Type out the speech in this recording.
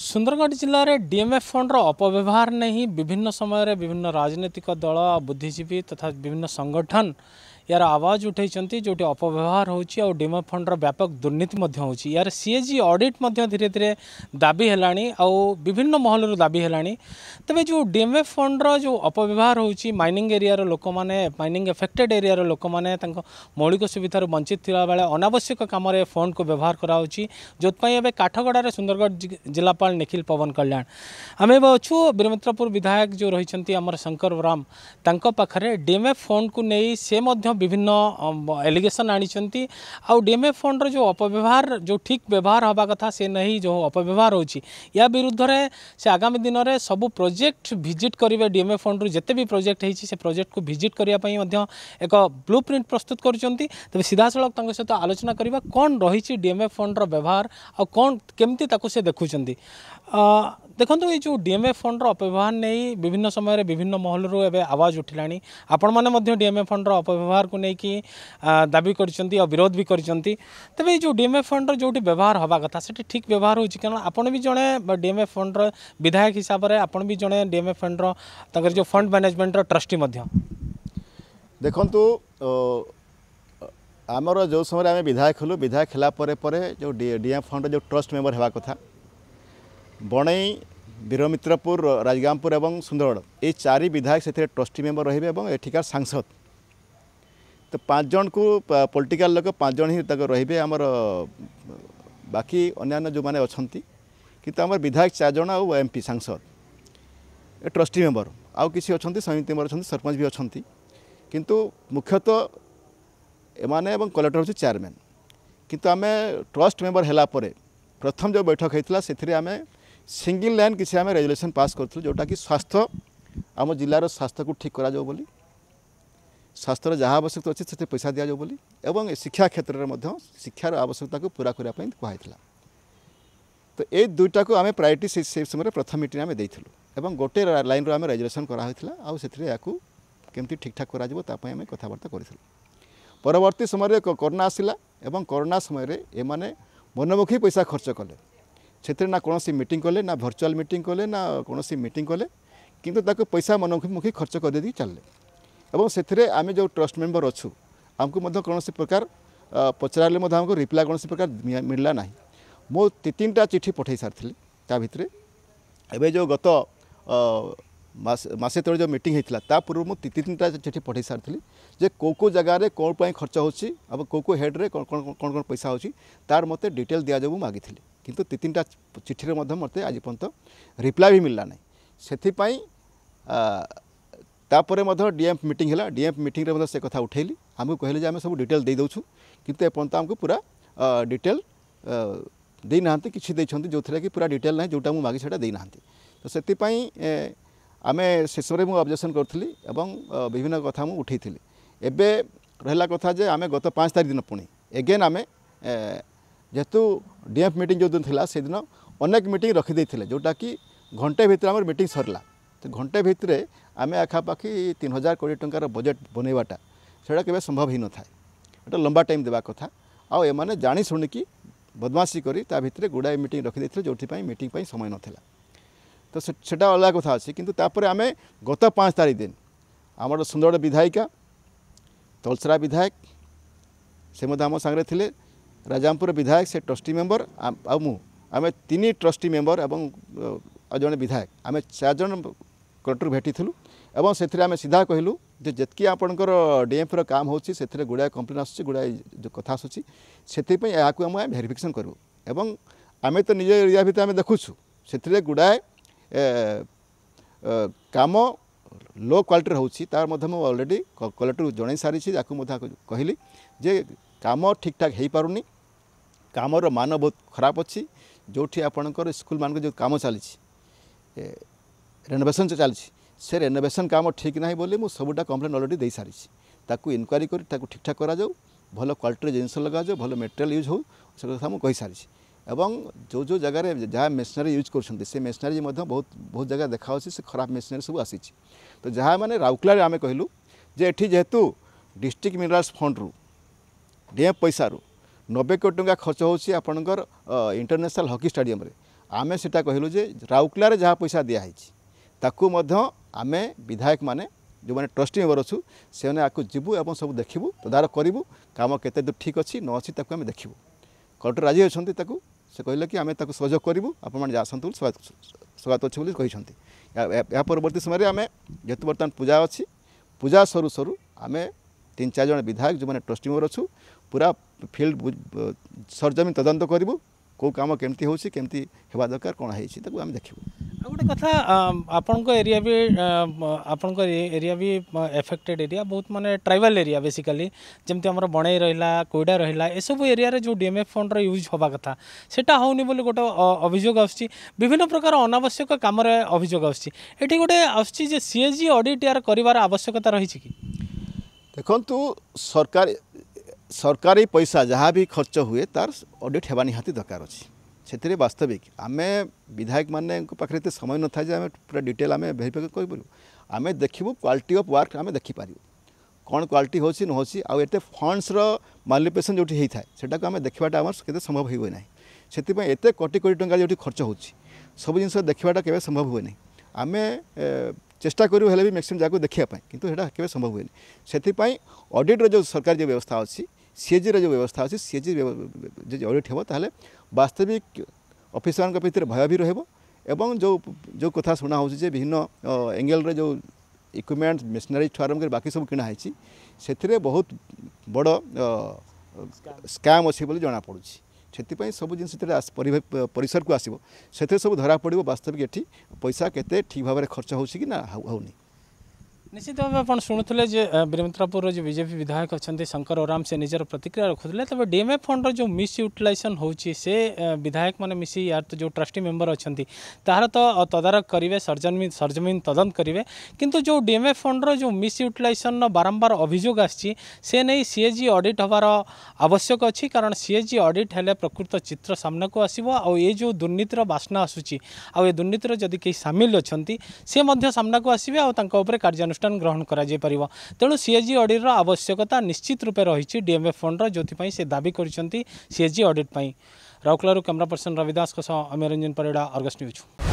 सुंदरगढ़ जिले में DMF fund अपव्यवहार ने ही विभिन्न समय रे विभिन्न राजनीतिक दल बुद्धिजीवी तथा विभिन्न संगठन यार आवाज उठाई जोटी अपव्यवहार होची और डीएमएफ फंड व्यापक दुर्नीति होची। यार सीएजी ऑडिट धीरे धीरे दाबी हेलानी और विभिन्न महलर दाबी हेलानी। तबे जो डीएमएफ फंड जो अपव्यवहार होची माइनिंग एरिया रो लोक माने माइनिंग एफेक्टेड एरिया रो लोक माने तांको मौलिक सुविधार वंचित थिला बेले अनावश्यक काम रे फंड को व्यवहार करा होची। जोतपई एबे काठगडारे सुंदरगढ़ जिलापाल निखिल पवन कल्याण आमे बछु बिरमित्रपुर विधायक जो रहिसंती हमर शंकर ओराम तांको पाखरे डीएमएफ फंड को नेई से विभिन्न एलिगेशन आनी आउ डीएमएफ फंड जो अपव्यवहार जो ठीक व्यवहार हवा कथा से नहीं जो अपव्यवहार होची या विरुद्ध रे से आगामी दिन रे सबू प्रोजेक्ट विजिट करेंगे। डीएमएफ फंड जिते भी प्रोजेक्ट होती से प्रोजेक्ट को विजिट करने एक ब्लूप्रिंट प्रस्तुत करते। तबे सीधा सड़क सहित आलोचना करवा कौन रही डीएमएफ फंड व्यवहार आ कौन केमती से देखुं। देखो ये जो डीएमएफ फंड अपव्यवहार नहीं विभिन्न समय विभिन्न महलू एवं आवाज उठिला। आपण मैंने डीएमएफ फंड अपव्यवहार को लेकिन दाबी कर विरोध भी करते। तबे जो डीएमएफ फंड जो व्यवहार हवा कथा से ठीक व्यवहार हो कारण आपण भी जड़े डीएमएफ फंड विधायक हिसाब से आपण भी जड़े डीएमएफ फंड जो फंड मैनेजमेंट ट्रस्टी। देखु आमर जो समय आम विधायक हलु विधायक हलापर जो डीएमएफ फंड जो ट्रस्ट मेम्बर हवा कथा बणई बीरमित्रपुर राजगामपुर एवं सुंदरगढ़ ये चारि विधायक से ट्रस्टी मेम्बर रही है एठिकार सांसद तो पाँच जन को पॉलिटिकल लोक पाँच जन ही रही आमर बाकी अन्य जो मैंने अच्छा किंतु आम विधायक चार जन आउ एमपी सांसद ए ट्रस्टी मेम्बर आउ किसी अच्छा समिति मेम्बर अच्छा सरपंच भी अच्छा किंतु मुख्यतः एमाने एवं कलेक्टर हूँ चेयरमैन किंतु आम ट्रस्ट मेम्बर हेलापर प्रथम जो बैठक होता से आम सिंगल लाइन किसी आम रेजुलेसन पास करूँ जोटा कि स्वास्थ्य आम जिलार स्वास्थ्य को ठीक करा बोली स्वास्थ्य जहाँ आवश्यकता अच्छे से पैसा दि जाओ बोली एवं शिक्षा क्षेत्र में शिक्षार आवश्यकता को पूरा करने कहुला तो ये दुईटा को आम प्रायोरिटी से समय प्रथम मीटिंग आम देलु गोटे लाइन आम रेजुलेसन कराला आउ से केमती ठीक ठाक करें कथबार्ता करूँ। परवर्त समय कोरोना आसला और कोरोना समय एमाने मनमुखी पैसा खर्च कले से ना कौन मीटिंग कले ना भर्चुआल मीटिंग कले ना कौन मीटिंग कले किंतु ताको पैसा मनमुखी खर्च करदे चलें से आम जो ट्रस्ट मेम्बर अच्छू आमको कौन प्रकार पचरारे आमको रिप्लाय कौन प्रकार मिलला ना। मो तीन टा चिठी पठे सारी ता भितर एवं जो गत मसे तले जो मीटिंग होता पूर्व मुझे तीन टा चिठी पठे सारी जे को जगार कौन पर खर्च हो को हेड्रे कौन कौन कौन पैसा हो मत डिटेल दि जाऊ मागी किंतु तीन टा चिठी मत आज पर्यंत रिप्लाय भी मिलला ना से डीएमएफ मीटिंग है डीएमएफ मीटिंग से कथा उठेली आमको कहले आम सब डिटेल दे दूँ किंतु एपर्यंत आमको पूरा डिटेल देना किसी जो कि पूरा डिटेल ना जोटा मुझे मागी से देना तो से आम शेष में मुझे ऑब्जेक्शन करी विभिन्न कथा मुझे उठे थी एवं रहा कथा जे आम गत 5 तारिख दिन पुणी एगेन आम जेहेतु डीएमएफ मीटिंग जो दिन थी से दिन अनेक मीटिंग रखीदे जोटा कि घंटे भितर आम मीटिंग सरला तो घंटे भितर आम आखापाखि 3000 कोटी टंकार बजेट बनवाटा से संभव ही न था गोटे लंबा टाइम देवा कथा आउ एने जाणी शुणिकी बदमाशी करी ता भितर गुड़ाए मीटिंग रखीदे जो मीटिंग समय नाला तो सेटा अलग कथा अच्छे किंतु तापर आम गत 5 तारिख दिन आमर सुंदरगढ़ विधायिका तलसरा विधायक से मत आम सांगे थे राजामपुर विधायक से ट्रस्टी मेम्बर आम 3 ट्रस्टी मेम्बर एवं जड़े विधायक आम 4 जन कलेक्टर भेटी एवं से आम सीधा कहलु जेतकी आपणकर डीएमएफ काम होची से गुड़ाए कंप्लेन आसूँ गुड़ाए जो कथा आसूँ से भेरिफिकेसन करूँ एवं आम तो निज एरिया भितर आम देखुछू से गुड़ाए काम लो क्वालिटी होची तार मध्य मु ऑलरेडी कलेक्टर जन सारी कहली जे काम ठीक ठाक हो पारुनी कामर मान बहुत खराब अच्छी जो आपणकर स्कूल मान जो काम चली रेनोवेशन चली से रेनोवेशन काम ठीक ना बोली मुझे सबूटा कंप्लेन ऑलरेडी दे सारी ताकू इनक्वारी कर ठीक ठाक करा भल क्वालिटी जिनस लगा भल मटेरियल यूज हो कथा मुझे सारी एवं जो जो जगह जहाँ मेसनारी यूज कर से मेसनारी बहुत बहुत जगह देखा से खराब मेसनारी सब आसी तो जहाँ मैंने राउरकेला आम कहलु जे एठी जेहेतु डिस्ट्रिक्ट मिनरल्स फंड रु डीएमएफ पैसा रु 90 कोटी टंका खर्च होची आपणकर इंटरनेशनल हॉकी स्टेडियम रे आमे सेटा कहलु जे राउरकेला जहाँ पैसा दिया है ताकू आमे विधायक मैंने जो मैंने ट्रस्टी मेम्बर अच्छु से आपको जीवु और सब देखू तदारख करूँ कम केते दूर ठीक अच्छी न अच्छी आम देखू कलेक्टर राजी अच्छा से कहले कि आम सहयोग करूँ आपने आसतु स्वागत अच्छे बोली या परवर्त समय आम जेहतु बर्तमान पूजा अच्छी पूजा सरू सरू आम 3-4 जन विधायक जो मैंने ट्रस्टी मेम्बर अच्छु पूरा फिल्ड सरजमी तदंत करूँ कौ कम केमती हो दरकार कौन है देखू गोटे कथा आपण को एरिया भी एफेक्टेड एरिया बहुत माने ट्राइबल एरिया बेसिकली जमती आम बणई रहा कोईडा रहा ए सब एरिया जो डीएमएफ फंड यूज होगा कथा सेटा होनी बोली गोटे अभियोग आछि विभिन्न प्रकार अनावश्यक काम अभियोग आछि एठी गोटे आछि जे सीएजी ऑडिट यार करिवार आवश्यकता रही छि कि देखंतु सरकारी पैसा जहाँ भी खर्च हुए तार ऑडिट हेबा निहाती दरकार अछि से वास्तविक आम विधायक मान पाखे ये समय न था पूरा डिटेल आम भेरिफाई करूँ आम देखू क्वालिटी ऑफ वर्क आम देखिपारू कौन क्वालिटी हो नौ आते फंड्स मैल्यूपेसन जो होता है सेटा आम देखाटा आम के संभव हुए ना से कोटी कोटी टंका जो खर्च हो सब जिन देखाटा के संभव हुए ना आम चेष्टा करूँ हेल्ले भी मैक्सीम जगह देखापी कि संभव हुए से ऑडिट जो सरकार जो व्यवस्था अच्छी सीएजी जो व्यवस्था अच्छी सीएजी जो ऑडिट हो वास्तविक ऑफिसर मान भीतर भय भी रहबो एवं जो जो कथा सुना हो विभिन्न एंगल रे जो इक्विपमेंट मशीनरी ठुआरम कर बाकी सब किना है से बहुत बड़ स्कैम अच्छी बोली जना पड़ी से सब जिन परिसर को आसो से सब धरा पड़ो वास्तविक एटी पैसा केते ठीक भाव खर्च हो होनी निश्चित भाव आप शुणुते बिरमित्रापुर जो बीजेपी विधायक अच्छा शंकर ओराम से निजर प्रतिक्रिया रखुले तब डीएमएफ फंड जो मिस यूटिलाइजेशन होची से विधायक माने मिसी यार तो जो ट्रस्टी मेंबर अच्छा तार तो तदारख करेंगे सरजमीन तदंत करेंगे किंतु जो डीएमएफ फंड जो मिस यूटिलाइजेशन बारंबार अभियोग आसी से नहीं सीएजी ऑडिट होवार आवश्यक अच्छी कारण सीएजी ऑडिट हेले प्रकृत चित्र सामना को आसो आ जो दुर्नीतिर बासना आसूची आ दुर्नीतिर जदि कहीं सामिल अच्छा से सामना को आसवे आउे कार्यानुष्ठान ग्रहण करा कर तेणु सीएजी ऑडिट आवश्यकता निश्चित रूपे रही डीएमएफ फंड जो से दाबी करसीएजी audit Rourkela camera person Ravi Das Amir Ranjan Parida Argus news.